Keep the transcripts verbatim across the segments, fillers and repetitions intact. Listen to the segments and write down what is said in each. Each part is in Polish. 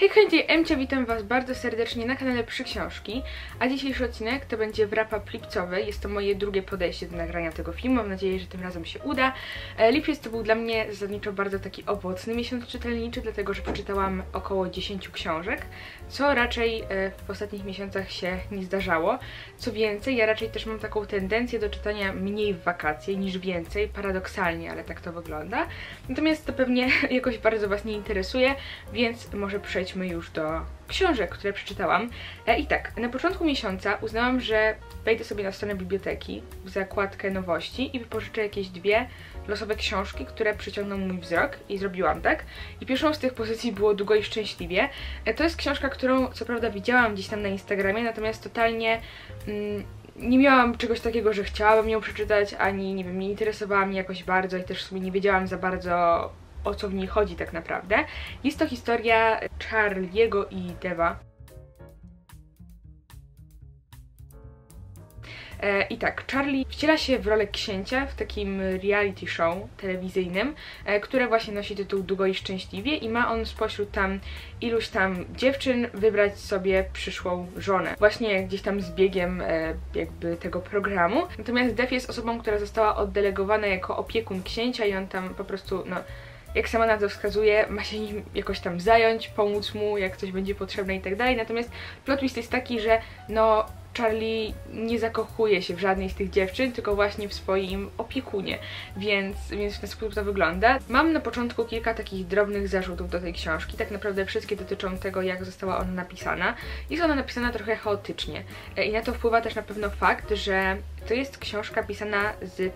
Hej, hej, Emcia, witam was bardzo serdecznie na kanale Przyksiążki, a dzisiejszy odcinek to będzie wrap-up lipcowy. Jest to moje drugie podejście do nagrania tego filmu, mam nadzieję, że tym razem się uda. Lipiec to był dla mnie zasadniczo bardzo taki owocny miesiąc czytelniczy, dlatego że przeczytałam około dziesięciu książek, co raczej w ostatnich miesiącach się nie zdarzało. Co więcej, ja raczej też mam taką tendencję do czytania mniej w wakacje niż więcej, paradoksalnie, ale tak to wygląda. Natomiast to pewnie jakoś bardzo was nie interesuje, więc może przejść Przejdźmy już do książek, które przeczytałam. I tak, na początku miesiąca uznałam, że wejdę sobie na stronę biblioteki w zakładkę nowości i wypożyczę jakieś dwie losowe książki, które przyciągną mój wzrok, i zrobiłam tak. I pierwszą z tych pozycji było Długo i Szczęśliwie. To jest książka, którą co prawda widziałam gdzieś tam na Instagramie, natomiast totalnie mm, nie miałam czegoś takiego, że chciałabym ją przeczytać, ani nie wiem, nie interesowała mnie jakoś bardzo i też w sumie nie wiedziałam za bardzo, o co w niej chodzi tak naprawdę. Jest to historia Charliego i Deva. I tak, Charlie wciela się w rolę księcia w takim reality show telewizyjnym, które właśnie nosi tytuł Długo i Szczęśliwie, i ma on spośród tam iluś tam dziewczyn wybrać sobie przyszłą żonę. Właśnie gdzieś tam z biegiem jakby tego programu. Natomiast Dev jest osobą, która została oddelegowana jako opiekun księcia i on tam po prostu, no, jak sama na to wskazuje, ma się nim jakoś tam zająć, pomóc mu, jak coś będzie potrzebne i tak dalej. Natomiast plot twist jest taki, że no Charlie nie zakochuje się w żadnej z tych dziewczyn, tylko właśnie w swoim opiekunie, więc, więc w ten sposób to wygląda. Mam na początku kilka takich drobnych zarzutów do tej książki, tak naprawdę wszystkie dotyczą tego, jak została ona napisana. Jest ona napisana trochę chaotycznie i na to wpływa też na pewno fakt, że to jest książka pisana z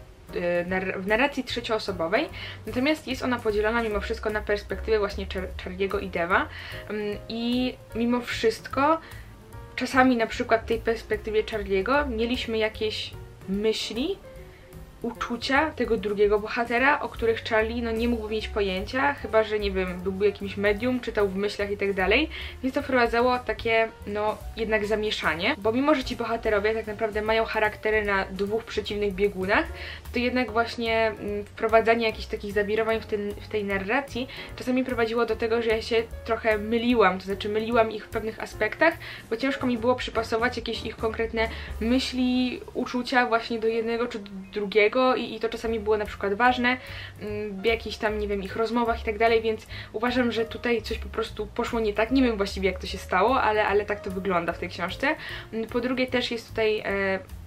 w narracji trzecioosobowej, natomiast jest ona podzielona mimo wszystko na perspektywę właśnie Charliego i Deva, i mimo wszystko czasami na przykład w tej perspektywie Charliego mieliśmy jakieś myśli, uczucia tego drugiego bohatera, o których Charlie no nie mógł mieć pojęcia, chyba że, nie wiem, byłby jakimś medium, czytał w myślach i tak dalej, więc to wprowadzało takie, no, jednak zamieszanie, bo mimo że ci bohaterowie tak naprawdę mają charaktery na dwóch przeciwnych biegunach, to jednak właśnie wprowadzanie jakichś takich zawirowań w, ten, w tej narracji czasami prowadziło do tego, że ja się trochę myliłam, to znaczy myliłam ich w pewnych aspektach, bo ciężko mi było przypasować jakieś ich konkretne myśli, uczucia właśnie do jednego czy do drugiego, I, i to czasami było na przykład ważne w jakichś tam, nie wiem, ich rozmowach i tak dalej, więc uważam, że tutaj coś po prostu poszło nie tak, nie wiem właściwie jak to się stało, ale, ale tak to wygląda w tej książce. Po drugie, też jest tutaj e,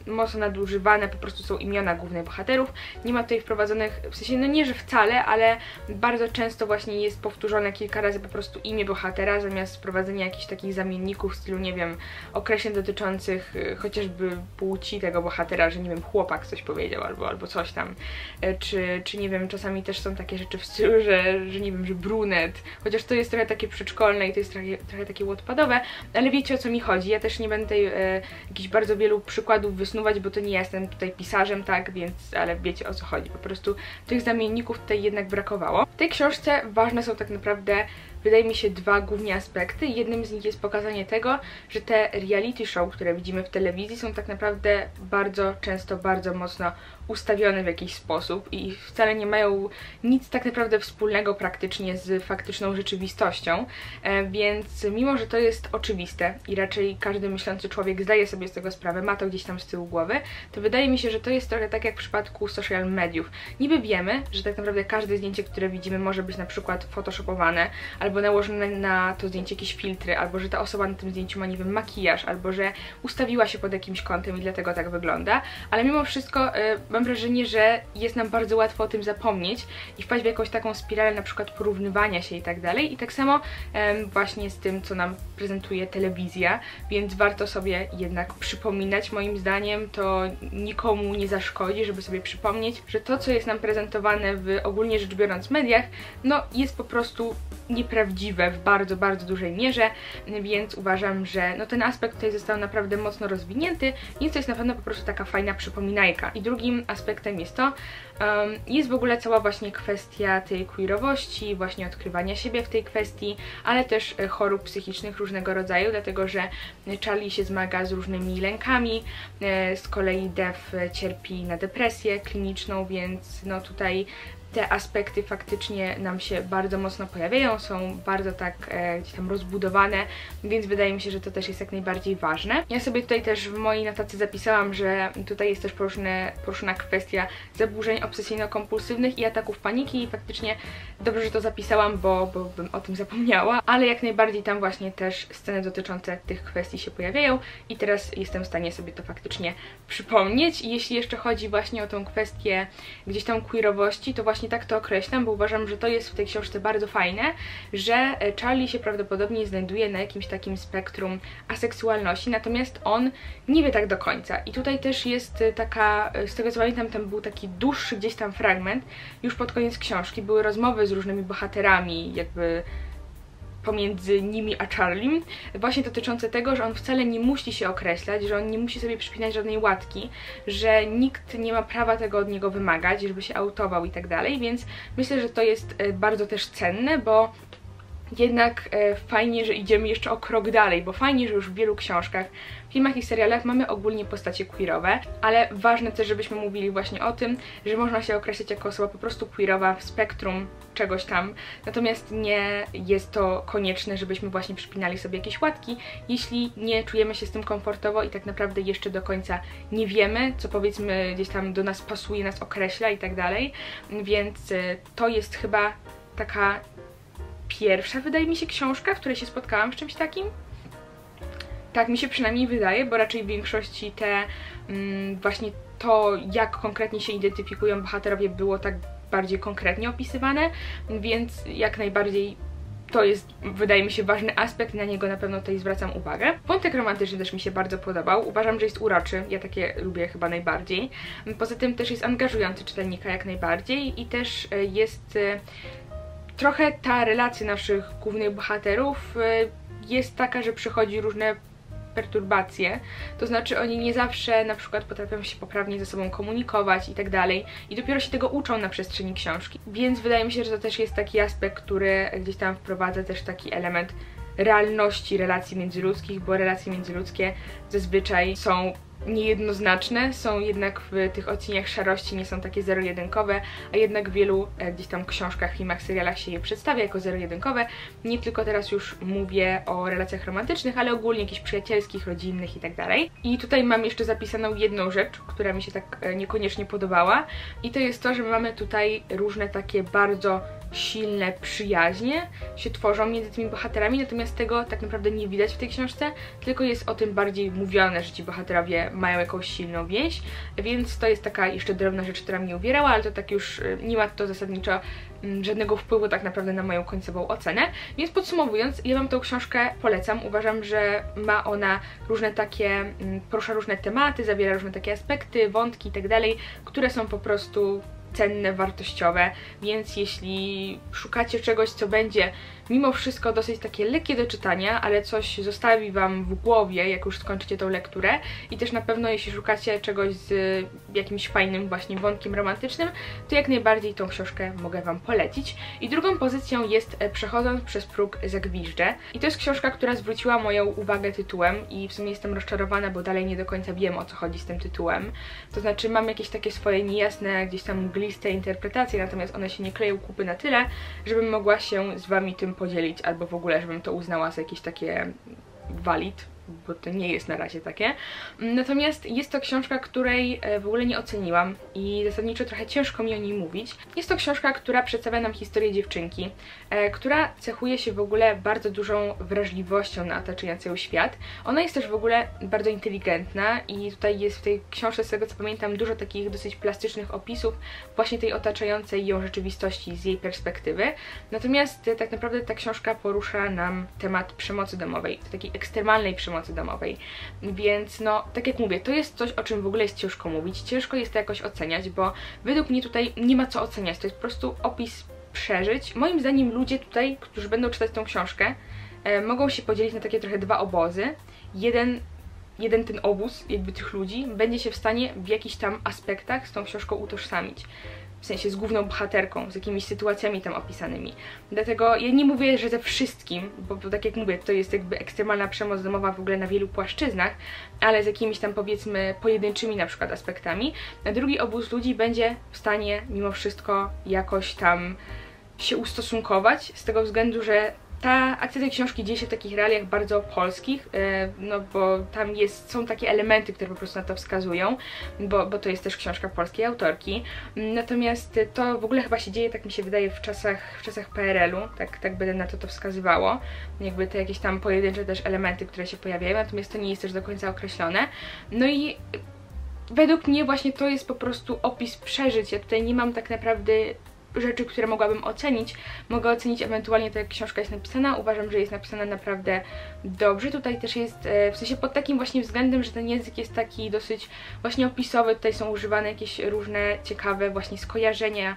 mocno nadużywane, po prostu są imiona głównych bohaterów, nie ma tutaj wprowadzonych, w sensie no nie, że wcale, ale bardzo często właśnie jest powtórzone kilka razy po prostu imię bohatera, zamiast wprowadzenia jakichś takich zamienników w stylu, nie wiem, określeń dotyczących chociażby płci tego bohatera, że, nie wiem, chłopak coś powiedział albo, albo coś tam, czy, czy nie wiem, czasami też są takie rzeczy w stylu, że, że nie wiem, że brunet, chociaż to jest trochę takie przedszkolne i to jest trochę, trochę takie odpadowe, ale wiecie, o co mi chodzi. Ja też nie będę e, jakichś bardzo wielu przykładów wysnuwać, bo to nie ja jestem tutaj pisarzem, tak, więc, ale wiecie, o co chodzi, po prostu tych zamienników tutaj jednak brakowało. W tej książce ważne są tak naprawdę, wydaje mi się, dwa główne aspekty. Jednym z nich jest pokazanie tego, że te reality show, które widzimy w telewizji, są tak naprawdę bardzo często, bardzo mocno ustawione w jakiś sposób i wcale nie mają nic tak naprawdę wspólnego praktycznie z faktyczną rzeczywistością, więc mimo że to jest oczywiste i raczej każdy myślący człowiek zdaje sobie z tego sprawę, ma to gdzieś tam z tyłu głowy, to wydaje mi się, że to jest trochę tak jak w przypadku social mediów. Niby wiemy, że tak naprawdę każde zdjęcie, które widzimy, może być na przykład photoshopowane, albo nałożone na to zdjęcie jakieś filtry, albo że ta osoba na tym zdjęciu ma, nie wiem, makijaż, albo że ustawiła się pod jakimś kątem i dlatego tak wygląda, ale mimo wszystko y, mam wrażenie, że jest nam bardzo łatwo o tym zapomnieć i wpaść w jakąś taką spiralę na przykład porównywania się i tak dalej, i tak samo y, właśnie z tym, co nam prezentuje telewizja, więc warto sobie jednak przypominać, moim zdaniem to nikomu nie zaszkodzi, żeby sobie przypomnieć, że to, co jest nam prezentowane w, ogólnie rzecz biorąc, mediach, no jest po prostu nieprawdziwe prawdziwe w bardzo, bardzo dużej mierze, więc uważam, że no ten aspekt tutaj został naprawdę mocno rozwinięty, więc to jest na pewno po prostu taka fajna przypominajka. I drugim aspektem jest to, Um, jest w ogóle cała właśnie kwestia tej queerowości, właśnie odkrywania siebie w tej kwestii, ale też chorób psychicznych różnego rodzaju, dlatego że Charlie się zmaga z różnymi lękami, z kolei Dev cierpi na depresję kliniczną, więc no tutaj te aspekty faktycznie nam się bardzo mocno pojawiają, są bardzo tak e, gdzieś tam rozbudowane, więc wydaje mi się, że to też jest jak najbardziej ważne. Ja sobie tutaj też w mojej notacji zapisałam, że tutaj jest też poruszone, poruszona kwestia zaburzeń obsesyjno-kompulsywnych i ataków paniki i faktycznie dobrze, że to zapisałam, bo, bo bym o tym zapomniała, ale jak najbardziej tam właśnie też sceny dotyczące tych kwestii się pojawiają i teraz jestem w stanie sobie to faktycznie przypomnieć. I jeśli jeszcze chodzi właśnie o tą kwestię gdzieś tam queerowości, to właśnie nie tak to określam, bo uważam, że to jest w tej książce bardzo fajne, że Charlie się prawdopodobnie znajduje na jakimś takim spektrum aseksualności, natomiast on nie wie tak do końca. I tutaj też jest taka, z tego co pamiętam, tam był taki dłuższy gdzieś tam fragment, już pod koniec książki były rozmowy z różnymi bohaterami, jakby pomiędzy nimi a Charliem, właśnie dotyczące tego, że on wcale nie musi się określać, że on nie musi sobie przypinać żadnej łatki, że nikt nie ma prawa tego od niego wymagać, żeby się autował i tak dalej, więc myślę, że to jest bardzo też cenne, bo jednak fajnie, że idziemy jeszcze o krok dalej, bo fajnie, że już w wielu książkach, filmach i serialach mamy ogólnie postacie queerowe, ale ważne też, żebyśmy mówili właśnie o tym, że można się określać jako osoba po prostu queerowa w spektrum czegoś tam, natomiast nie jest to konieczne, żebyśmy właśnie przypinali sobie jakieś łatki, jeśli nie czujemy się z tym komfortowo i tak naprawdę jeszcze do końca nie wiemy, co powiedzmy gdzieś tam do nas pasuje, nas określa i tak dalej, więc to jest chyba taka pierwsza, wydaje mi się, książka, w której się spotkałam z czymś takim. Tak mi się przynajmniej wydaje, bo raczej w większości te mm, właśnie to, jak konkretnie się identyfikują bohaterowie, było tak bardziej konkretnie opisywane, więc jak najbardziej to jest, wydaje mi się, ważny aspekt, na niego na pewno tutaj zwracam uwagę. Wątek romantyczny też mi się bardzo podobał, uważam, że jest uroczy, ja takie lubię chyba najbardziej. Poza tym też jest angażujący czytelnika jak najbardziej i też jest trochę ta relacja naszych głównych bohaterów jest taka, że przychodzi różne perturbacje, to znaczy oni nie zawsze na przykład potrafią się poprawnie ze sobą komunikować i tak dalej i dopiero się tego uczą na przestrzeni książki, więc wydaje mi się, że to też jest taki aspekt, który gdzieś tam wprowadza też taki element realności relacji międzyludzkich, bo relacje międzyludzkie zazwyczaj są niejednoznaczne, są jednak w tych odcieniach szarości, nie są takie zero-jedynkowe, a jednak w wielu e, gdzieś tam książkach, filmach, serialach się je przedstawia jako zero-jedynkowe. Nie tylko teraz już mówię o relacjach romantycznych, ale ogólnie jakichś przyjacielskich, rodzinnych i tak dalej. I tutaj mam jeszcze zapisaną jedną rzecz, która mi się tak e, niekoniecznie podobała i to jest to, że mamy tutaj różne takie bardzo silne przyjaźnie się tworzą między tymi bohaterami, natomiast tego tak naprawdę nie widać w tej książce, tylko jest o tym bardziej mówione, że ci bohaterowie mają jakąś silną więź, więc to jest taka jeszcze drobna rzecz, która mnie uwierała, ale to tak już nie ma to zasadniczo żadnego wpływu tak naprawdę na moją końcową ocenę, więc podsumowując, ja Wam tą książkę polecam, uważam, że ma ona różne takie, porusza różne tematy, zawiera różne takie aspekty, wątki itd., które są po prostu cenne, wartościowe, więc jeśli szukacie czegoś, co będzie mimo wszystko dosyć takie lekkie do czytania, ale coś zostawi Wam w głowie, jak już skończycie tą lekturę i też na pewno jeśli szukacie czegoś z jakimś fajnym właśnie wątkiem romantycznym, to jak najbardziej tą książkę mogę Wam polecić. I drugą pozycją jest Przechodząc przez próg zagwiżdżę i to jest książka, która zwróciła moją uwagę tytułem i w sumie jestem rozczarowana, bo dalej nie do końca wiem, o co chodzi z tym tytułem, to znaczy mam jakieś takie swoje niejasne, gdzieś tam mgliste interpretacje, natomiast one się nie kleją kupy na tyle, żebym mogła się z Wami tym podzielić, albo w ogóle, żebym to uznała za jakieś takie valid, bo to nie jest na razie takie. Natomiast jest to książka, której w ogóle nie oceniłam i zasadniczo trochę ciężko mi o niej mówić. Jest to książka, która przedstawia nam historię dziewczynki, która cechuje się w ogóle bardzo dużą wrażliwością na otaczający ją świat. Ona jest też w ogóle bardzo inteligentna i tutaj jest w tej książce, z tego co pamiętam, dużo takich dosyć plastycznych opisów właśnie tej otaczającej ją rzeczywistości z jej perspektywy. Natomiast tak naprawdę ta książka porusza nam temat przemocy domowej, takiej ekstremalnej przemocy domowej, więc no tak jak mówię, to jest coś, o czym w ogóle jest ciężko mówić, ciężko jest to jakoś oceniać, bo według mnie tutaj nie ma co oceniać, to jest po prostu opis przeżyć. Moim zdaniem ludzie tutaj, którzy będą czytać tą książkę, e, mogą się podzielić na takie trochę dwa obozy. Jeden jeden ten obóz jakby tych ludzi będzie się w stanie w jakichś tam aspektach z tą książką utożsamić. w sensie z główną bohaterką, z jakimiś sytuacjami tam opisanymi. Dlatego ja nie mówię, że ze wszystkim, bo, bo tak jak mówię, to jest jakby ekstremalna przemoc domowa w ogóle na wielu płaszczyznach, ale z jakimiś tam powiedzmy pojedynczymi na przykład aspektami, drugi obóz ludzi będzie w stanie mimo wszystko jakoś tam się ustosunkować, z tego względu, że ta akcja tej książki dzieje się w takich realiach bardzo polskich, no bo tam jest, są takie elementy, które po prostu na to wskazują, bo, bo to jest też książka polskiej autorki. Natomiast to w ogóle chyba się dzieje, tak mi się wydaje, w czasach, w czasach P R L u, tak, tak by na to to wskazywało. Jakby te jakieś tam pojedyncze też elementy, które się pojawiają, natomiast to nie jest też do końca określone. No i według mnie właśnie to jest po prostu opis przeżyć. Ja tutaj nie mam tak naprawdę rzeczy, które mogłabym ocenić. Mogę ocenić ewentualnie to, jak książka jest napisana. Uważam, że jest napisana naprawdę dobrze. Tutaj też jest, w sensie pod takim właśnie względem, że ten język jest taki dosyć właśnie opisowy. Tutaj są używane jakieś różne ciekawe właśnie skojarzenia,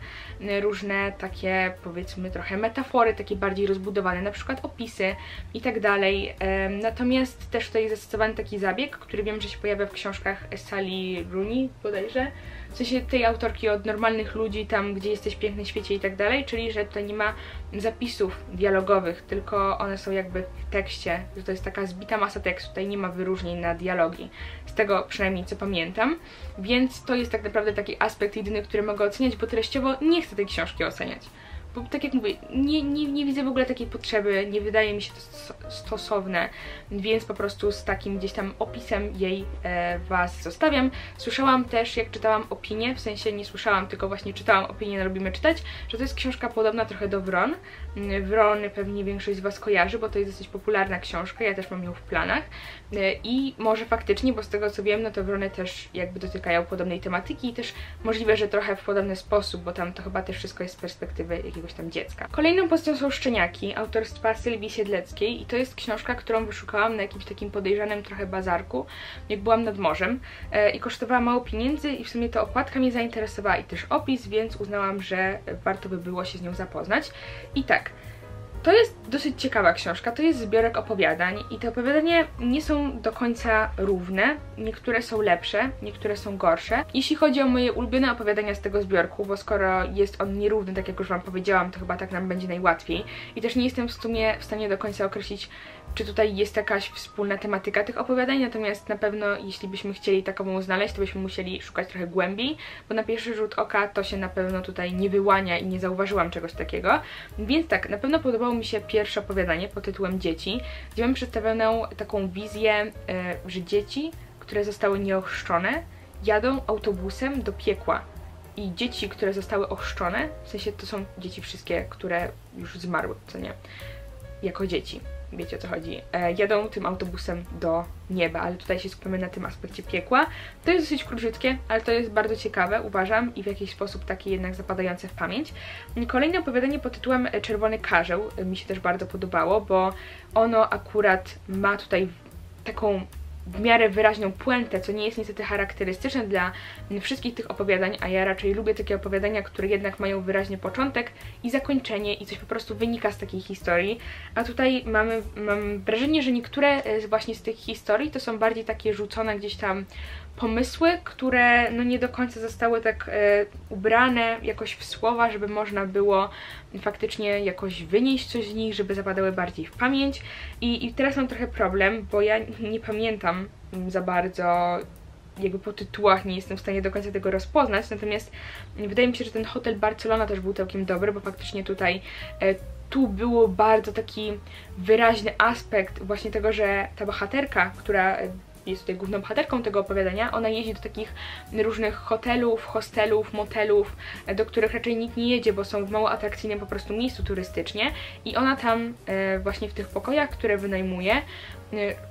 różne takie powiedzmy trochę metafory, takie bardziej rozbudowane, na przykład opisy i tak dalej. Natomiast też tutaj jest zastosowany taki zabieg, który wiem, że się pojawia w książkach Sally Rooney bodajże, w sensie tej autorki od normalnych ludzi, tam gdzie jesteś piękny świecie i tak dalej, czyli że tutaj nie ma zapisów dialogowych, tylko one są jakby w tekście, że to jest taka zbita masa tekstu, tutaj nie ma wyróżnień na dialogi, z tego przynajmniej co pamiętam, więc to jest tak naprawdę taki aspekt jedyny, który mogę oceniać, bo treściowo nie chcę tej książki oceniać, bo tak jak mówię, nie, nie, nie widzę w ogóle takiej potrzeby, nie wydaje mi się to stosowne, więc po prostu z takim gdzieś tam opisem jej e, was zostawiam. Słyszałam też, jak czytałam opinię, w sensie nie słyszałam, tylko właśnie czytałam opinię, no lubimy czytać, że to jest książka podobna trochę do Wron. Wrony pewnie większość z was kojarzy, bo to jest dosyć popularna książka, ja też mam ją w planach e, i może faktycznie, bo z tego co wiem, no to Wrony też jakby dotykają podobnej tematyki i też możliwe, że trochę w podobny sposób, bo tam to chyba też wszystko jest z perspektywy jakiegoś tam dziecka. Kolejną pozycją są Szczeniaki autorstwa Sylwii Siedleckiej i to jest książka, którą wyszukałam na jakimś takim podejrzanym trochę bazarku, jak byłam nad morzem e, i kosztowała mało pieniędzy i w sumie ta okładka mnie zainteresowała i też opis, więc uznałam, że warto by było się z nią zapoznać. I tak, to jest dosyć ciekawa książka, to jest zbiorek opowiadań i te opowiadania nie są do końca równe, niektóre są lepsze, niektóre są gorsze. Jeśli chodzi o moje ulubione opowiadania z tego zbiorku, bo skoro jest on nierówny, tak jak już wam powiedziałam, to chyba tak nam będzie najłatwiej i też nie jestem w sumie w stanie do końca określić, czy tutaj jest jakaś wspólna tematyka tych opowiadań, natomiast na pewno jeśli byśmy chcieli taką znaleźć, to byśmy musieli szukać trochę głębiej, bo na pierwszy rzut oka to się na pewno tutaj nie wyłania i nie zauważyłam czegoś takiego. Więc tak, na pewno podobało mi się pierwsze opowiadanie pod tytułem Dzieci, gdzie mam przedstawioną taką wizję, że dzieci, które zostały nieochrzczone, jadą autobusem do piekła. I dzieci, które zostały ochrzczone, w sensie to są dzieci wszystkie, które już zmarły, co nie? Jako dzieci. Wiecie o co chodzi, e, jadą tym autobusem do nieba, ale tutaj się skupiamy na tym aspekcie piekła. To jest dosyć króciutkie, ale to jest bardzo ciekawe, uważam, i w jakiś sposób takie jednak zapadające w pamięć. Kolejne opowiadanie pod tytułem Czerwony Karzeł mi się też bardzo podobało, bo ono akurat ma tutaj taką w miarę wyraźną puentę, co nie jest niestety charakterystyczne dla wszystkich tych opowiadań, a ja raczej lubię takie opowiadania, które jednak mają wyraźny początek i zakończenie i coś po prostu wynika z takiej historii, a tutaj mamy, mam wrażenie, że niektóre właśnie z tych historii to są bardziej takie rzucone gdzieś tam pomysły, które no nie do końca zostały tak e, ubrane jakoś w słowa, żeby można było faktycznie jakoś wynieść coś z nich, żeby zapadały bardziej w pamięć. I, i teraz mam trochę problem, bo ja nie pamiętam za bardzo jakby po tytułach, nie jestem w stanie do końca tego rozpoznać, natomiast wydaje mi się, że ten Hotel Barcelona też był całkiem dobry, bo faktycznie tutaj e, tu było bardzo taki wyraźny aspekt właśnie tego, że ta bohaterka, która jest tutaj główną bohaterką tego opowiadania, ona jeździ do takich różnych hotelów, hostelów, motelów, do których raczej nikt nie jedzie, bo są w mało atrakcyjnym po prostu miejscu turystycznie i ona tam właśnie w tych pokojach, które wynajmuje,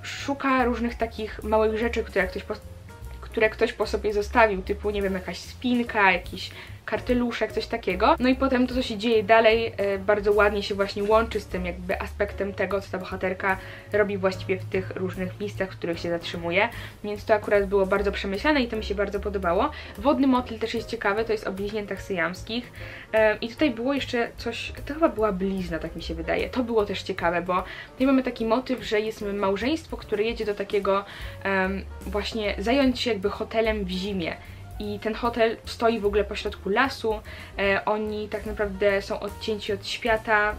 szuka różnych takich małych rzeczy, które ktoś po, które ktoś po sobie zostawił, typu nie wiem, jakaś spinka, jakiś karteluszek, coś takiego. No i potem to, co się dzieje dalej, bardzo ładnie się właśnie łączy z tym jakby aspektem tego, co ta bohaterka robi właściwie w tych różnych miejscach, w których się zatrzymuje, więc to akurat było bardzo przemyślane i to mi się bardzo podobało. Wodny motyl też jest ciekawy, to jest o bliźniętach syjamskich i tutaj było jeszcze coś, to chyba była blizna, tak mi się wydaje. To było też ciekawe, bo tutaj mamy taki motyw, że jest małżeństwo, które jedzie do takiego um, właśnie zająć się jakby hotelem w zimie. I ten hotel stoi w ogóle pośrodku lasu, e, oni tak naprawdę są odcięci od świata,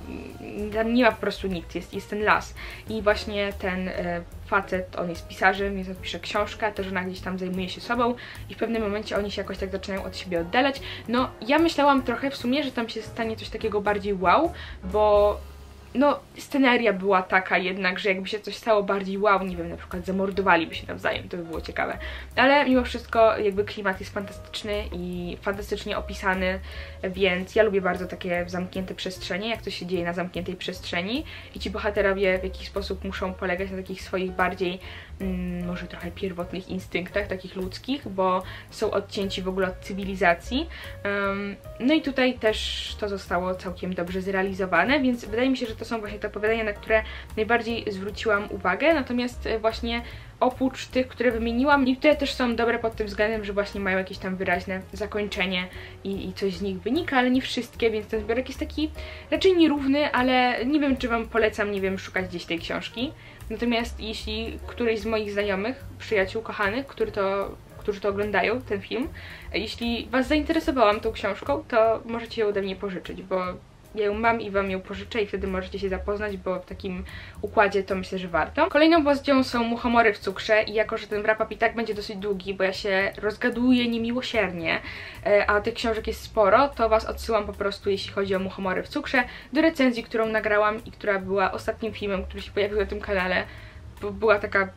tam nie ma po prostu nic, jest, jest ten las. I właśnie ten e, facet, on jest pisarzem, więc on pisze książkę, ta żona gdzieś tam zajmuje się sobą i w pewnym momencie oni się jakoś tak zaczynają od siebie oddalać. No ja myślałam trochę w sumie, że tam się stanie coś takiego bardziej wow, bo... no, sceneria była taka jednak, że jakby się coś stało bardziej wow, nie wiem, na przykład zamordowaliby się nawzajem, to by było ciekawe. Ale mimo wszystko jakby klimat jest fantastyczny i fantastycznie opisany, więc ja lubię bardzo takie zamknięte przestrzenie, jak to się dzieje na zamkniętej przestrzeni i ci bohaterowie w jakiś sposób muszą polegać na takich swoich bardziej, mm, może trochę pierwotnych instynktach, takich ludzkich, bo są odcięci w ogóle od cywilizacji. Um, no i tutaj też to zostało całkiem dobrze zrealizowane, więc wydaje mi się, że to są właśnie te opowiadania, na które najbardziej zwróciłam uwagę, natomiast właśnie oprócz tych, które wymieniłam, i te też są dobre pod tym względem, że właśnie mają jakieś tam wyraźne zakończenie i, i coś z nich wynika, ale nie wszystkie, więc ten zbiorek jest taki raczej nierówny, ale nie wiem, czy wam polecam, nie wiem, szukać gdzieś tej książki. Natomiast jeśli któryś z moich znajomych, przyjaciół, kochanych, który to... którzy to oglądają, ten film, jeśli was zainteresowałam tą książką, to możecie ją ode mnie pożyczyć, bo ja ją mam i wam ją pożyczę i wtedy możecie się zapoznać, bo w takim układzie to myślę, że warto. Kolejną pozycją są Muchomory w cukrze i jako, że ten wrap-up i tak będzie dosyć długi, bo ja się rozgaduję niemiłosiernie, a tych książek jest sporo, to was odsyłam po prostu, jeśli chodzi o Muchomory w cukrze, do recenzji, którą nagrałam i która była ostatnim filmem, który się pojawił na tym kanale, bo była taka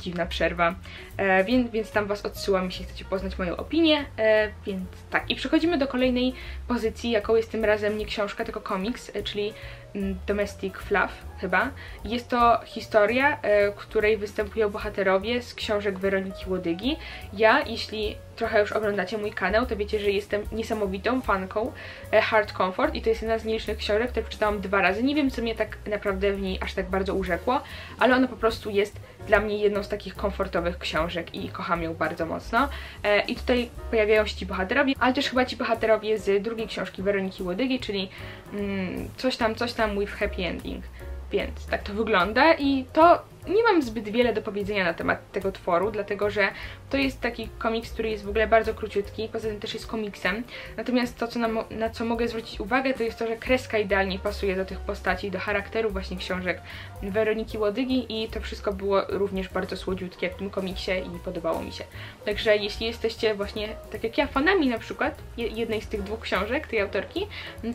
dziwna przerwa, e, więc, więc tam was odsyłam, jeśli chcecie poznać moją opinię, e, więc tak. I przechodzimy do kolejnej pozycji, jaką jest tym razem nie książka, tylko komiks, e, czyli mm, Domestic Fluff chyba. Jest to historia, e, której występują bohaterowie z książek Weroniki Łodygi. Ja, jeśli trochę już oglądacie mój kanał, to wiecie, że jestem niesamowitą fanką e, Hard Comfort i to jest jedna z nielicznych książek, które przeczytałam dwa razy. Nie wiem, co mnie tak naprawdę w niej aż tak bardzo urzekło, ale ona po prostu jest dla mnie jedną z takich komfortowych książek i kocham ją bardzo mocno. E, I tutaj pojawiają się ci bohaterowie, ale też chyba ci bohaterowie z drugiej książki Weroniki Łodygi, czyli mm, coś tam, coś tam with happy ending. Więc tak to wygląda i to nie mam zbyt wiele do powiedzenia na temat tego tworu, dlatego że to jest taki komiks, który jest w ogóle bardzo króciutki, poza tym też jest komiksem. Natomiast to, co na, na co mogę zwrócić uwagę, to jest to, że kreska idealnie pasuje do tych postaci, do charakteru właśnie książek Weroniki Łodygi i to wszystko było również bardzo słodziutkie jak w tym komiksie i podobało mi się. Także jeśli jesteście właśnie, tak jak ja, fanami na przykład jednej z tych dwóch książek, tej autorki,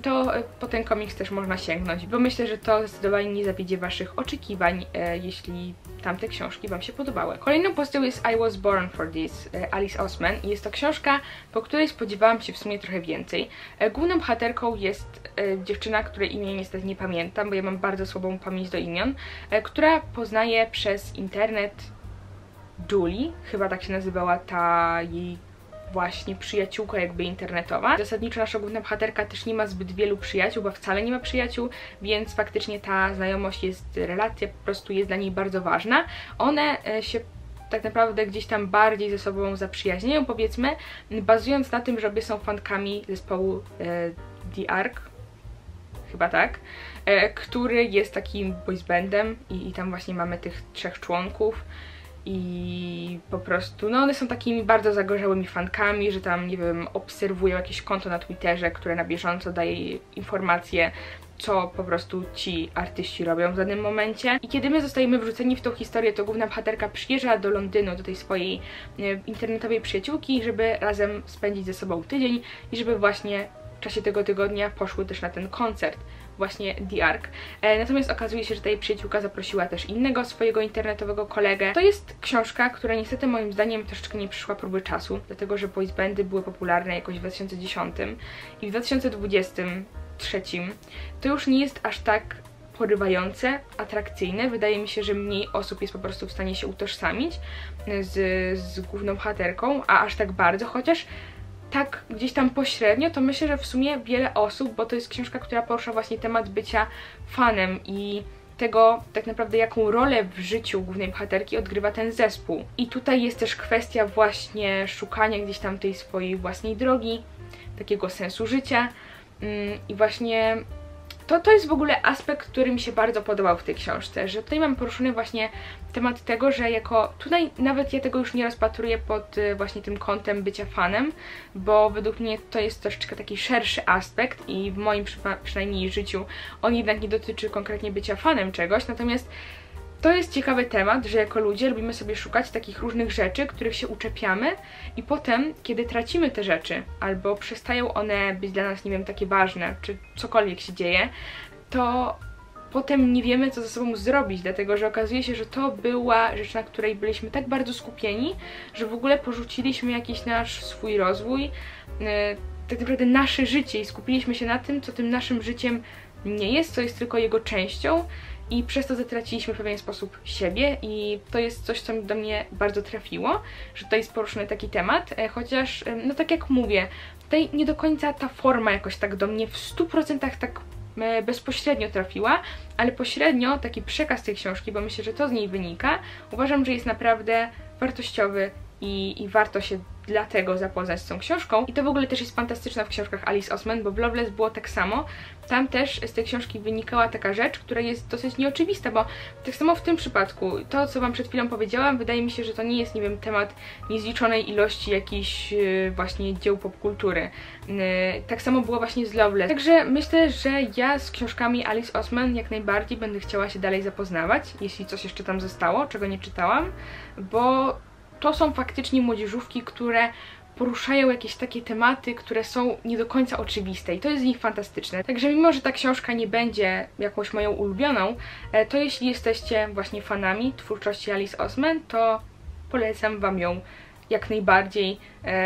to po ten komiks też można sięgnąć, bo myślę, że to zdecydowanie nie zawiedzie waszych oczekiwań, e, jeśli i tamte książki wam się podobały. Kolejną pozycją jest I Was Born for This, Alice Oseman. Jest to książka, po której spodziewałam się w sumie trochę więcej. Główną bohaterką jest dziewczyna, której imię niestety nie pamiętam, bo ja mam bardzo słabą pamięć do imion, która poznaje przez internet Julie, chyba tak się nazywała ta jej właśnie przyjaciółka jakby internetowa. Zasadniczo nasza główna bohaterka też nie ma zbyt wielu przyjaciół, bo wcale nie ma przyjaciół, więc faktycznie ta znajomość jest, relacja po prostu jest dla niej bardzo ważna. One się tak naprawdę gdzieś tam bardziej ze sobą zaprzyjaźniają, powiedzmy, bazując na tym, że obie są fankami zespołu e, The Ark, chyba tak, e, który jest takim boysbandem i, i tam właśnie mamy tych trzech członków. I po prostu, no one są takimi bardzo zagorzałymi fankami, że tam, nie wiem, obserwują jakieś konto na Twitterze, które na bieżąco daje informacje, co po prostu ci artyści robią w danym momencie. I kiedy my zostajemy wrzuceni w tą historię, to główna bohaterka przyjeżdża do Londynu, do tej swojej internetowej przyjaciółki, żeby razem spędzić ze sobą tydzień i żeby właśnie w czasie tego tygodnia poszły też na ten koncert właśnie The Ark. E, natomiast okazuje się, że ta jej przyjaciółka zaprosiła też innego swojego internetowego kolegę. To jest książka, która niestety moim zdaniem troszeczkę nie przyszła próby czasu, dlatego że boysbandy były popularne jakoś w dwa tysiące dziesiątym i w dwa tysiące dwudziestym trzecim to już nie jest aż tak porywające, atrakcyjne. Wydaje mi się, że mniej osób jest po prostu w stanie się utożsamić z, z główną bohaterką, a aż tak bardzo, chociaż tak gdzieś tam pośrednio, to myślę, że w sumie wiele osób, bo to jest książka, która porusza właśnie temat bycia fanem i tego tak naprawdę, jaką rolę w życiu głównej bohaterki odgrywa ten zespół. I tutaj jest też kwestia właśnie szukania gdzieś tam tej swojej własnej drogi, takiego sensu życia i właśnie To, to jest w ogóle aspekt, który mi się bardzo podobał w tej książce, że tutaj mam poruszony właśnie temat tego, że jako... Tutaj nawet ja tego już nie rozpatruję pod właśnie tym kątem bycia fanem, bo według mnie to jest troszeczkę taki szerszy aspekt i w moim przynajmniej życiu on jednak nie dotyczy konkretnie bycia fanem czegoś, natomiast to jest ciekawy temat, że jako ludzie lubimy sobie szukać takich różnych rzeczy, których się uczepiamy i potem, kiedy tracimy te rzeczy albo przestają one być dla nas, nie wiem, takie ważne, czy cokolwiek się dzieje, to potem nie wiemy, co ze sobą zrobić, dlatego że okazuje się, że to była rzecz, na której byliśmy tak bardzo skupieni, że w ogóle porzuciliśmy jakiś nasz swój rozwój, yy, tak naprawdę nasze życie i skupiliśmy się na tym, co tym naszym życiem nie jest, co jest tylko jego częścią. I przez to zatraciliśmy w pewien sposób siebie i to jest coś, co do mnie bardzo trafiło, że tutaj jest poruszony taki temat, chociaż, no tak jak mówię, tutaj nie do końca ta forma jakoś tak do mnie w stu procentach tak bezpośrednio trafiła, ale pośrednio taki przekaz tej książki, bo myślę, że to z niej wynika, uważam, że jest naprawdę wartościowy i, i warto się dlatego zapoznać z tą książką. I to w ogóle też jest fantastyczne w książkach Alice Oseman, bo w Loveless było tak samo. Tam też z tej książki wynikała taka rzecz, która jest dosyć nieoczywista, bo tak samo w tym przypadku, to co wam przed chwilą powiedziałam, wydaje mi się, że to nie jest, nie wiem, temat niezliczonej ilości jakichś właśnie dzieł popkultury. Tak samo było właśnie z Loveless. Także myślę, że ja z książkami Alice Oseman jak najbardziej będę chciała się dalej zapoznawać, jeśli coś jeszcze tam zostało, czego nie czytałam, bo to są faktycznie młodzieżówki, które poruszają jakieś takie tematy, które są nie do końca oczywiste i to jest z nich fantastyczne. Także mimo, że ta książka nie będzie jakąś moją ulubioną, to jeśli jesteście właśnie fanami twórczości Alice Oseman, to polecam wam ją jak najbardziej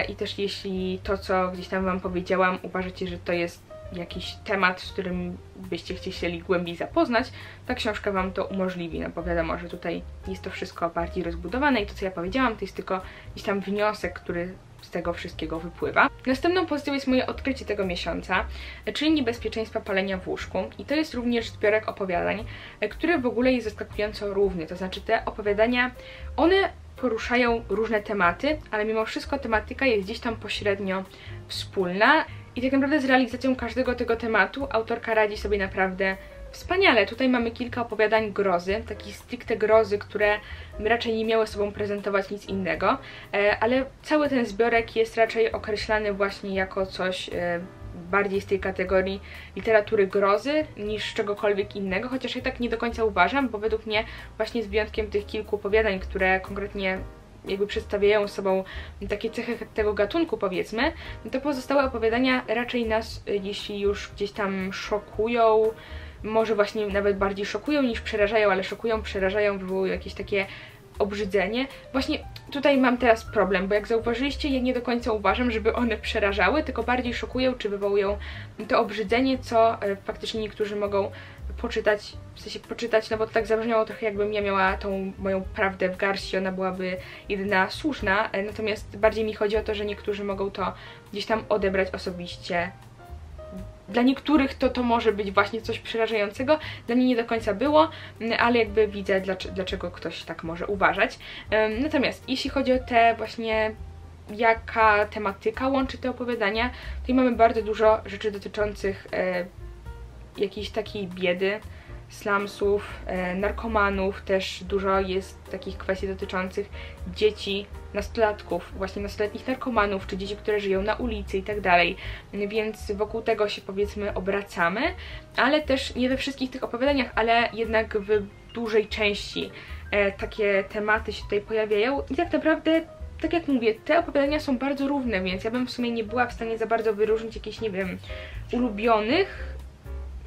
i też jeśli to, co gdzieś tam wam powiedziałam, uważacie, że to jest jakiś temat, z którym byście chcieli głębiej zapoznać, ta książka wam to umożliwi, no bo wiadomo, że tutaj jest to wszystko bardziej rozbudowane i to, co ja powiedziałam, to jest tylko jakiś tam wniosek, który z tego wszystkiego wypływa. Następną pozycją jest moje odkrycie tego miesiąca, czyli niebezpieczeństwo palenia w łóżku i to jest również zbiorek opowiadań, który w ogóle jest zaskakująco równy, to znaczy te opowiadania, one poruszają różne tematy, ale mimo wszystko tematyka jest gdzieś tam pośrednio wspólna. I tak naprawdę z realizacją każdego tego tematu autorka radzi sobie naprawdę wspaniale. Tutaj mamy kilka opowiadań grozy, takich stricte grozy, które raczej nie miały sobą prezentować nic innego, ale cały ten zbiorek jest raczej określany właśnie jako coś bardziej z tej kategorii literatury grozy niż czegokolwiek innego, chociaż ja tak nie do końca uważam, bo według mnie właśnie z wyjątkiem tych kilku opowiadań, które konkretnie jakby przedstawiają sobą takie cechy tego gatunku, powiedzmy, to pozostałe opowiadania raczej nas, jeśli już gdzieś tam szokują, może właśnie nawet bardziej szokują niż przerażają, ale szokują, przerażają, wywołują jakieś takie obrzydzenie. Właśnie tutaj mam teraz problem, bo jak zauważyliście, ja nie do końca uważam, żeby one przerażały, tylko bardziej szokują czy wywołują to obrzydzenie, co faktycznie niektórzy mogą poczytać, w sensie poczytać, no bo to tak zabrzmiało trochę, jakbym ja miała tą moją prawdę w garści, ona byłaby jedyna słuszna, natomiast bardziej mi chodzi o to, że niektórzy mogą to gdzieś tam odebrać osobiście. Dla niektórych to, to może być właśnie coś przerażającego, dla mnie nie do końca było, ale jakby widzę, dlaczego ktoś tak może uważać. Natomiast jeśli chodzi o te właśnie, jaka tematyka łączy te opowiadania, tutaj mamy bardzo dużo rzeczy dotyczących jakiejś takiej biedy, slumsów, narkomanów, też dużo jest takich kwestii dotyczących dzieci, nastolatków, właśnie nastoletnich narkomanów, czy dzieci, które żyją na ulicy i tak dalej, więc wokół tego się, powiedzmy, obracamy, ale też nie we wszystkich tych opowiadaniach, ale jednak w dużej części takie tematy się tutaj pojawiają i tak naprawdę, tak jak mówię, te opowiadania są bardzo równe, więc ja bym w sumie nie była w stanie za bardzo wyróżnić jakichś, nie wiem, ulubionych.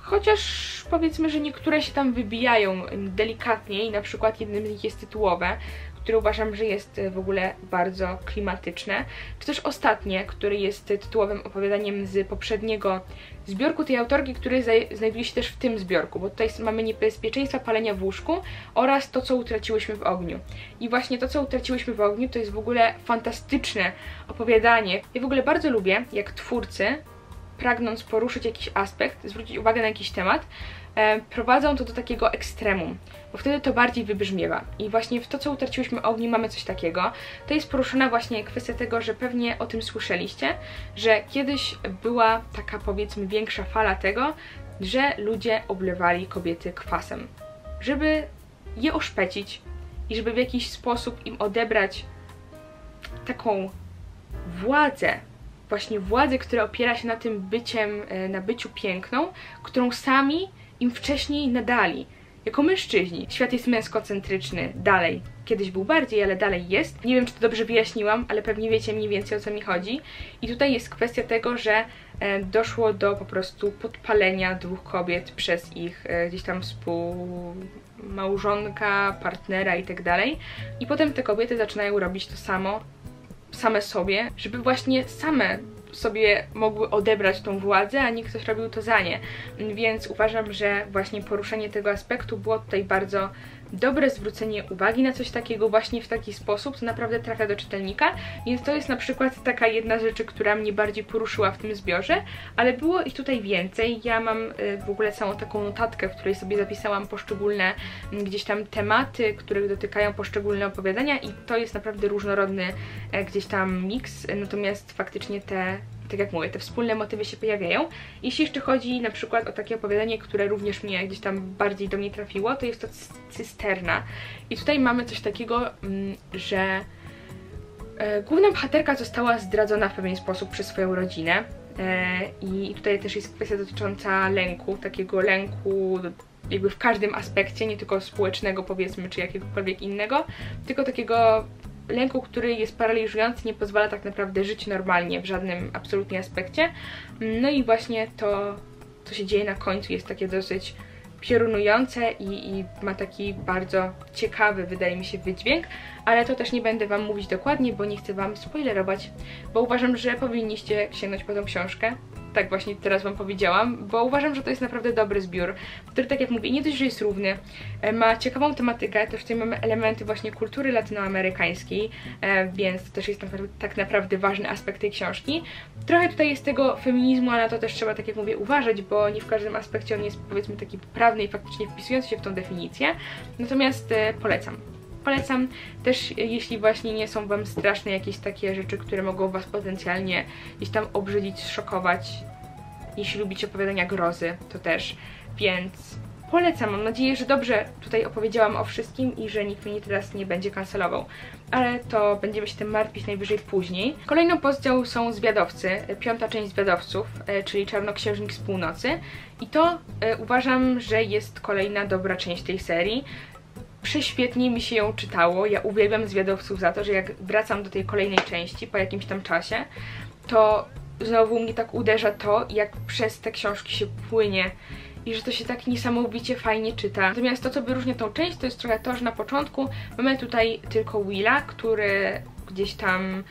Chociaż powiedzmy, że niektóre się tam wybijają delikatniej, na przykład jednym z nich jest tytułowe, które uważam, że jest w ogóle bardzo klimatyczne, czy też ostatnie, które jest tytułowym opowiadaniem z poprzedniego zbiorku tej autorki, który znajduje się też w tym zbiorku, bo tutaj mamy niebezpieczeństwo palenia w łóżku oraz to, co utraciłyśmy w ogniu. I właśnie to, co utraciłyśmy w ogniu, to jest w ogóle fantastyczne opowiadanie. Ja w ogóle bardzo lubię, jak twórcy, pragnąc poruszyć jakiś aspekt, zwrócić uwagę na jakiś temat, e, prowadzą to do takiego ekstremum, bo wtedy to bardziej wybrzmiewa. I właśnie w to, co utraciłyśmy ogni, mamy coś takiego. To jest poruszona właśnie kwestia tego, że pewnie o tym słyszeliście, że kiedyś była taka, powiedzmy, większa fala tego, że ludzie oblewali kobiety kwasem, żeby je oszpecić i żeby w jakiś sposób im odebrać taką władzę, właśnie władzę, która opiera się na tym byciem, na byciu piękną, którą sami im wcześniej nadali, jako mężczyźni. Świat jest męskocentryczny dalej. Kiedyś był bardziej, ale dalej jest. Nie wiem, czy to dobrze wyjaśniłam, ale pewnie wiecie mniej więcej, o co mi chodzi. I tutaj jest kwestia tego, że doszło do po prostu podpalenia dwóch kobiet przez ich gdzieś tam współmałżonka, partnera i tak dalej. I potem te kobiety zaczynają robić to samo, same sobie, żeby właśnie same sobie mogły odebrać tą władzę, a nie ktoś robił to za nie. Więc uważam, że właśnie poruszenie tego aspektu było tutaj bardzo dobre, zwrócenie uwagi na coś takiego właśnie w taki sposób, to naprawdę trafia do czytelnika, więc to jest na przykład taka jedna rzecz, która mnie bardziej poruszyła w tym zbiorze, ale było ich tutaj więcej. Ja mam w ogóle całą taką notatkę, w której sobie zapisałam poszczególne gdzieś tam tematy, których dotykają poszczególne opowiadania i to jest naprawdę różnorodny gdzieś tam miks, natomiast faktycznie te, tak jak mówię, te wspólne motywy się pojawiają. Jeśli jeszcze chodzi na przykład o takie opowiadanie, które również mnie gdzieś tam bardziej do mnie trafiło, to jest to Cysterna. I tutaj mamy coś takiego, że główna bohaterka została zdradzona w pewien sposób przez swoją rodzinę i tutaj też jest kwestia dotycząca lęku, takiego lęku jakby w każdym aspekcie, nie tylko społecznego powiedzmy, czy jakiegokolwiek innego, tylko takiego lęku, który jest paraliżujący, nie pozwala tak naprawdę żyć normalnie w żadnym absolutnie aspekcie. No i właśnie to, co się dzieje na końcu, jest takie dosyć piorunujące i, i ma taki bardzo ciekawy, wydaje mi się, wydźwięk, ale to też nie będę wam mówić dokładnie, bo nie chcę wam spoilerować, bo uważam, że powinniście sięgnąć po tą książkę. Tak właśnie teraz wam powiedziałam, bo uważam, że to jest naprawdę dobry zbiór, który, tak jak mówię, nie dość, że jest równy, ma ciekawą tematykę, też tutaj mamy elementy właśnie kultury latynoamerykańskiej, więc to też jest tak naprawdę ważny aspekt tej książki. Trochę tutaj jest tego feminizmu, ale na to też trzeba, tak jak mówię, uważać, bo nie w każdym aspekcie on jest, powiedzmy, taki poprawny i faktycznie wpisujący się w tą definicję, natomiast polecam. Polecam też, jeśli właśnie nie są wam straszne jakieś takie rzeczy, które mogą was potencjalnie gdzieś tam obrzydzić, szokować. Jeśli lubicie opowiadania grozy, to też, więc polecam. Mam nadzieję, że dobrze tutaj opowiedziałam o wszystkim i że nikt mnie teraz nie będzie kancelował, ale to będziemy się tym martwić najwyżej później. Kolejną pozycją są Zwiadowcy, piąta część Zwiadowców, czyli Czarnoksiężnik z Północy i to y, uważam, że jest kolejna dobra część tej serii. Prześwietnie mi się ją czytało, ja uwielbiam Zwiadowców za to, że jak wracam do tej kolejnej części po jakimś tam czasie, to znowu mnie tak uderza to, jak przez te książki się płynie i że to się tak niesamowicie fajnie czyta. Natomiast to, co wyróżnia tą część, to jest trochę to, że na początku mamy tutaj tylko Willa, który gdzieś tam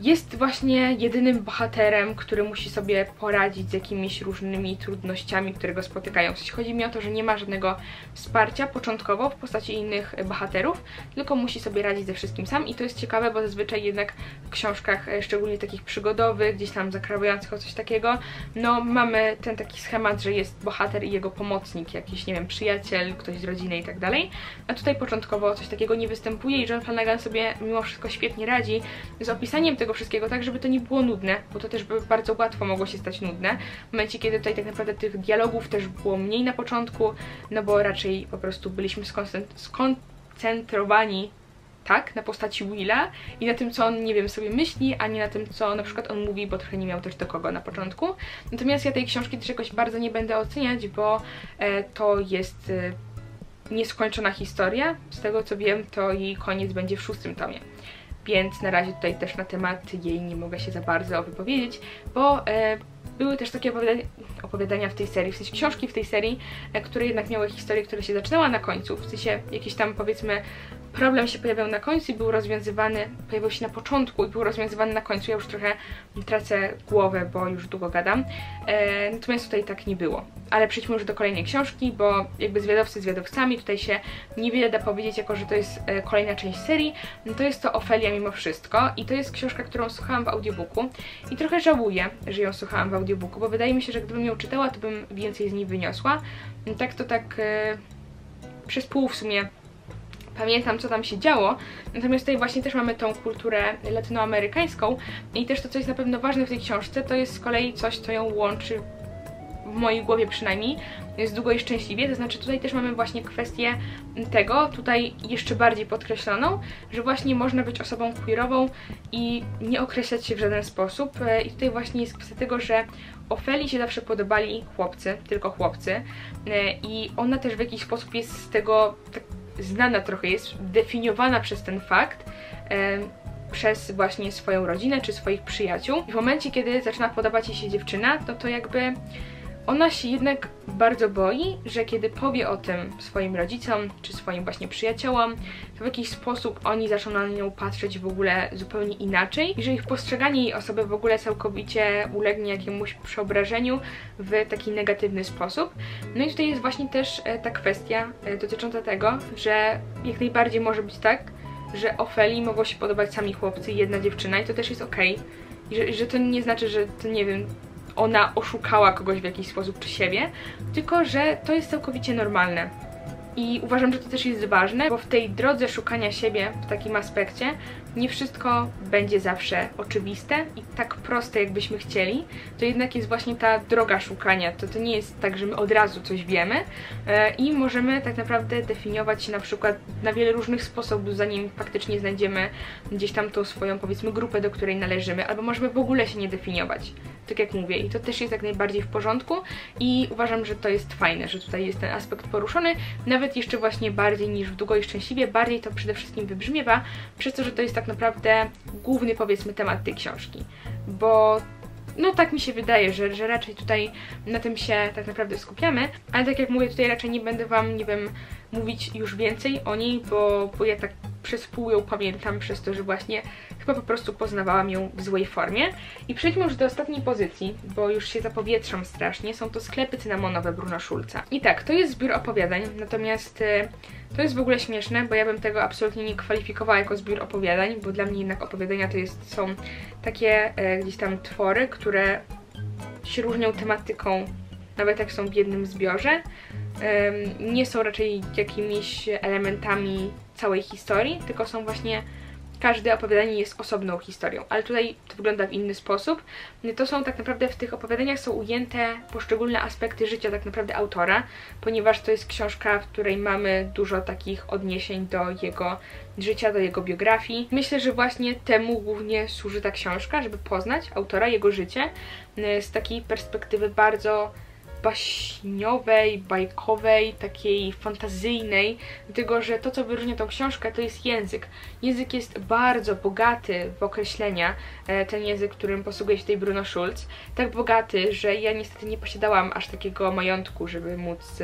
jest właśnie jedynym bohaterem, który musi sobie poradzić z jakimiś różnymi trudnościami, które go spotykają. W sensie chodzi mi o to, że nie ma żadnego wsparcia początkowo w postaci innych bohaterów, tylko musi sobie radzić ze wszystkim sam i to jest ciekawe, bo zazwyczaj jednak w książkach, szczególnie takich przygodowych, gdzieś tam zakrawujących o coś takiego, no mamy ten taki schemat, że jest bohater i jego pomocnik, jakiś, nie wiem, przyjaciel, ktoś z rodziny i tak dalej, a tutaj początkowo coś takiego nie występuje i John Flanagan sobie mimo wszystko świetnie radzi z opisaniem tego wszystkiego, tak żeby to nie było nudne, bo to też by bardzo łatwo mogło się stać nudne w momencie, kiedy tutaj tak naprawdę tych dialogów też było mniej na początku, no bo raczej po prostu byliśmy skoncentrowani tak na postaci Willa i na tym, co on, nie wiem, sobie myśli, a nie na tym, co na przykład on mówi, bo trochę nie miał też do kogo na początku. Natomiast ja tej książki też jakoś bardzo nie będę oceniać, bo e, to jest e, nieskończona historia. Z tego, co wiem, to jej koniec będzie w szóstym tomie. Więc na razie tutaj też na temat jej nie mogę się za bardzo wypowiedzieć, bo e, były też takie opowiadania, opowiadania w tej serii, w sensie książki w tej serii, e, które jednak miały historię, która się zaczynała na końcu, w sensie jakiś tam, powiedzmy, problem się pojawiał na końcu i był rozwiązywany, pojawił się na początku i był rozwiązywany na końcu. Ja już trochę tracę głowę, bo już długo gadam, e, natomiast tutaj tak nie było. Ale przejdźmy już do kolejnej książki, bo jakby Zwiadowcy Zwiadowcami, tutaj się niewiele da powiedzieć, jako że to jest e, kolejna część serii. No to jest to Ofelia mimo wszystko i to jest książka, którą słuchałam w audiobooku i trochę żałuję, że ją słuchałam w audiobooku, bo wydaje mi się, że gdybym ją czytała, to bym więcej z niej wyniosła. No tak to tak e, przez pół w sumie pamiętam, co tam się działo, natomiast tutaj właśnie też mamy tą kulturę latynoamerykańską i też to, co jest na pewno ważne w tej książce, to jest z kolei coś, co ją łączy w mojej głowie przynajmniej, jest Długo i Szczęśliwie, to znaczy tutaj też mamy właśnie kwestię tego, tutaj jeszcze bardziej podkreśloną, że właśnie można być osobą queerową i nie określać się w żaden sposób. I tutaj właśnie jest kwestia tego, że Ofelii się zawsze podobali chłopcy, tylko chłopcy, i ona też w jakiś sposób jest z tego tak znana trochę, jest definiowana przez ten fakt, przez właśnie swoją rodzinę czy swoich przyjaciół. I w momencie, kiedy zaczyna podobać jej się dziewczyna, to to jakby ona się jednak bardzo boi, że kiedy powie o tym swoim rodzicom czy swoim właśnie przyjaciołom, to w jakiś sposób oni zaczną na nią patrzeć w ogóle zupełnie inaczej i że ich postrzeganie jej osoby w ogóle całkowicie ulegnie jakiemuś przeobrażeniu w taki negatywny sposób. No i tutaj jest właśnie też ta kwestia dotycząca tego, że jak najbardziej może być tak, że Ofelii mogą się podobać sami chłopcy i jedna dziewczyna, i to też jest okej. I że, że to nie znaczy, że to nie wiem, ona oszukała kogoś w jakiś sposób czy siebie, tylko że to jest całkowicie normalne. I uważam, że to też jest ważne, bo w tej drodze szukania siebie w takim aspekcie nie wszystko będzie zawsze oczywiste i tak proste, jakbyśmy chcieli. To jednak jest właśnie ta droga szukania, to to nie jest tak, że my od razu coś wiemy e, i możemy tak naprawdę definiować się na przykład na wiele różnych sposobów, zanim faktycznie znajdziemy gdzieś tam tą swoją, powiedzmy, grupę, do której należymy, albo możemy w ogóle się nie definiować, tak jak mówię, i to też jest jak najbardziej w porządku i uważam, że to jest fajne, że tutaj jest ten aspekt poruszony, nawet jeszcze właśnie bardziej niż w Długo i Szczęśliwie, bardziej to przede wszystkim wybrzmiewa, przez to, że to jest tak naprawdę główny, powiedzmy, temat tej książki, bo no tak mi się wydaje, że, że raczej tutaj na tym się tak naprawdę skupiamy, ale tak jak mówię, tutaj raczej nie będę wam, nie wiem, mówić już więcej o niej, bo, bo ja tak przez pół ją pamiętam, przez to, że właśnie chyba po prostu poznawałam ją w złej formie. I przejdźmy już do ostatniej pozycji, bo już się zapowietrzam strasznie, są to Sklepy cynamonowe Bruno Schulza. I tak, to jest zbiór opowiadań, natomiast to jest w ogóle śmieszne, bo ja bym tego absolutnie nie kwalifikowała jako zbiór opowiadań, bo dla mnie jednak opowiadania to jest, są takie e, gdzieś tam twory, które się różnią tematyką, nawet jak są w jednym zbiorze. Nie są raczej jakimiś elementami całej historii, tylko są właśnie, każde opowiadanie jest osobną historią, ale tutaj to wygląda w inny sposób. To są tak naprawdę, w tych opowiadaniach są ujęte poszczególne aspekty życia tak naprawdę autora, ponieważ to jest książka, w której mamy dużo takich odniesień do jego życia, do jego biografii. Myślę, że właśnie temu głównie służy ta książka, żeby poznać autora, jego życie z takiej perspektywy bardzo baśniowej, bajkowej, takiej fantazyjnej, dlatego że to, co wyróżnia tą książkę, to jest język. Język jest bardzo bogaty w określenia, ten język, którym posługuje się tutaj Bruno Schulz, tak bogaty, że ja niestety nie posiadałam aż takiego majątku, żeby móc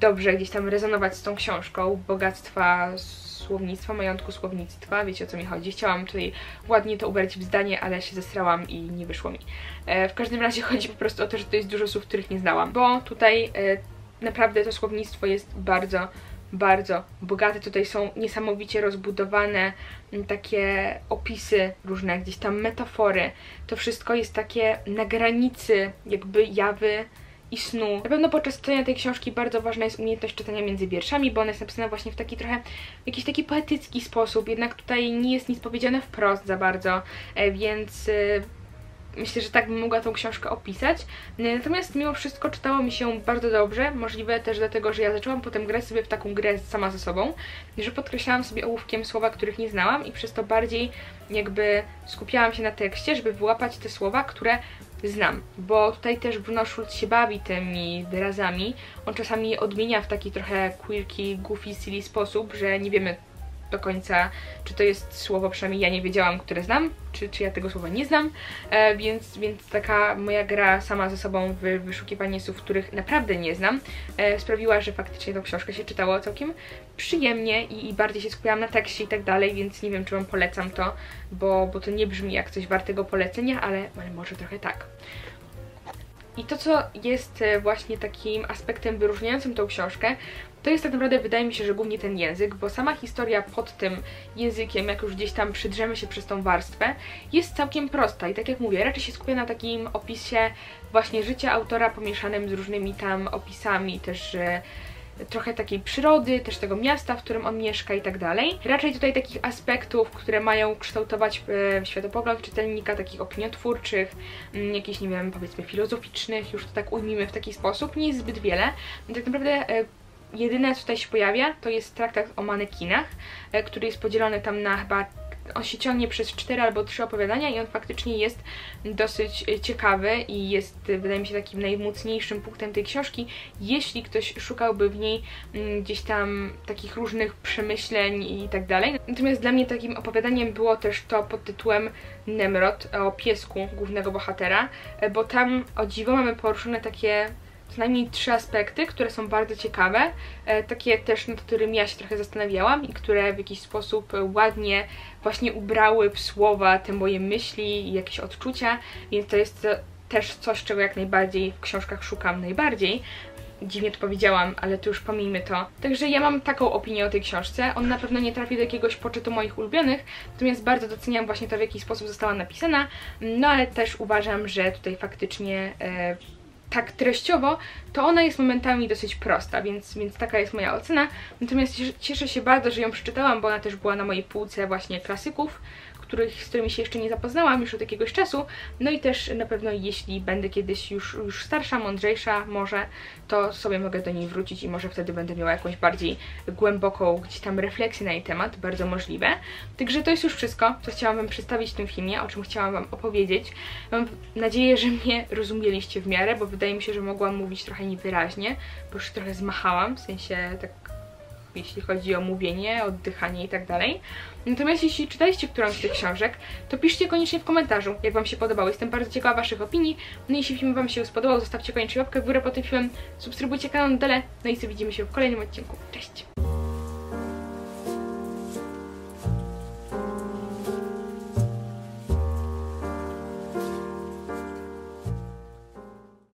dobrze gdzieś tam rezonować z tą książką, bogactwa słownictwa, majątku słownictwa, wiecie, o co mi chodzi. Chciałam tutaj ładnie to ubrać w zdanie, ale się zesrałam i nie wyszło mi. E, w każdym razie chodzi po prostu o to, że to jest dużo słów, których nie znałam, bo tutaj e, naprawdę to słownictwo jest bardzo, bardzo bogate. Tutaj są niesamowicie rozbudowane takie opisy różne, gdzieś tam metafory. To wszystko jest takie na granicy jakby jawy i snu. Na pewno podczas czytania tej książki bardzo ważna jest umiejętność czytania między wierszami, bo ona jest napisana właśnie w taki trochę, jakiś taki poetycki sposób, jednak tutaj nie jest nic powiedziane wprost za bardzo, więc myślę, że tak bym mogła tą książkę opisać. Natomiast mimo wszystko czytało mi się bardzo dobrze, możliwe też dlatego, że ja zaczęłam potem grać sobie w taką grę sama ze sobą, że podkreślałam sobie ołówkiem słowa, których nie znałam i przez to bardziej jakby skupiałam się na tekście, żeby wyłapać te słowa, które znam, bo tutaj też Bruno Schulz się bawi tymi wyrazami, on czasami je odmienia w taki trochę quirky, goofy, silly sposób, że nie wiemy do końca, czy to jest słowo, przynajmniej ja nie wiedziałam, które znam, czy, czy ja tego słowa nie znam, e, więc, więc taka moja gra sama ze sobą w wyszukiwanie słów, których naprawdę nie znam, e, sprawiła, że faktycznie tą książkę się czytało całkiem przyjemnie i, i bardziej się skupiałam na tekście i tak dalej, więc nie wiem, czy wam polecam to, bo, bo to nie brzmi jak coś wartego polecenia, ale, ale może trochę tak. I to, co jest właśnie takim aspektem wyróżniającym tą książkę, to jest tak naprawdę, wydaje mi się, że głównie ten język, bo sama historia pod tym językiem, jak już gdzieś tam przydrzemy się przez tą warstwę, jest całkiem prosta i tak jak mówię, raczej się skupia na takim opisie właśnie życia autora pomieszanym z różnymi tam opisami też trochę takiej przyrody, też tego miasta, w którym on mieszka i tak dalej. Raczej tutaj takich aspektów, które mają kształtować e, światopogląd czytelnika, takich opiniotwórczych, m, jakichś, nie wiem, powiedzmy filozoficznych, już to tak ujmijmy w taki sposób, nie jest zbyt wiele. No, tak naprawdę e, jedyne, co tutaj się pojawia, to jest traktat o manekinach, e, który jest podzielony tam na chyba... On się ciągnie przez cztery albo trzy opowiadania i on faktycznie jest dosyć ciekawy i jest, wydaje mi się, takim najmocniejszym punktem tej książki, jeśli ktoś szukałby w niej gdzieś tam takich różnych przemyśleń i tak dalej. Natomiast dla mnie takim opowiadaniem było też to pod tytułem Nemrod, o piesku głównego bohatera, bo tam, o dziwo, mamy poruszone takie co najmniej trzy aspekty, które są bardzo ciekawe, takie też, nad którymi ja się trochę zastanawiałam i które w jakiś sposób ładnie właśnie ubrały w słowa te moje myśli i jakieś odczucia, więc to jest też coś, czego jak najbardziej w książkach szukam najbardziej. Dziwnie to powiedziałam, ale to już pomijmy to. Także ja mam taką opinię o tej książce. On na pewno nie trafi do jakiegoś poczytu moich ulubionych, natomiast bardzo doceniam właśnie to, w jaki sposób została napisana, no ale też uważam, że tutaj faktycznie... E, tak treściowo, to ona jest momentami dosyć prosta, więc, więc taka jest moja ocena. Natomiast cieszę się bardzo, że ją przeczytałam, bo ona też była na mojej półce właśnie klasyków, których, z którymi się jeszcze nie zapoznałam już od jakiegoś czasu. No i też na pewno, jeśli będę kiedyś już, już starsza, mądrzejsza może, to sobie mogę do niej wrócić i może wtedy będę miała jakąś bardziej głęboką gdzieś tam refleksję na jej temat, bardzo możliwe. Także to jest już wszystko, co chciałam wam przedstawić w tym filmie, o czym chciałam wam opowiedzieć. Mam nadzieję, że mnie rozumieliście w miarę, bo wydaje mi się, że mogłam mówić trochę niewyraźnie, bo już trochę zmachałam, w sensie tak... jeśli chodzi o mówienie, oddychanie i tak dalej. Natomiast jeśli czytaliście którąś z tych książek, to piszcie koniecznie w komentarzu, jak wam się podobało. Jestem bardzo ciekawa waszych opinii. No i jeśli film wam się spodobał, zostawcie koniecznie łapkę w górę pod tym filmem, subskrybujcie kanał na dole, no i co, widzimy się w kolejnym odcinku. Cześć!